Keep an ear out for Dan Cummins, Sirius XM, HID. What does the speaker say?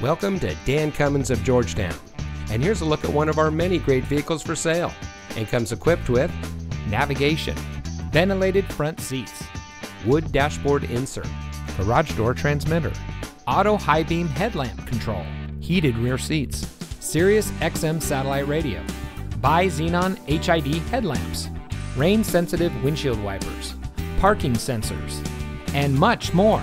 Welcome to Dan Cummins of Georgetown, and here's a look at one of our many great vehicles for sale. It comes equipped with navigation, ventilated front seats, wood dashboard insert, garage door transmitter, auto high beam headlamp control, heated rear seats, Sirius XM satellite radio, bi-xenon HID headlamps, rain-sensitive windshield wipers, parking sensors, and much more.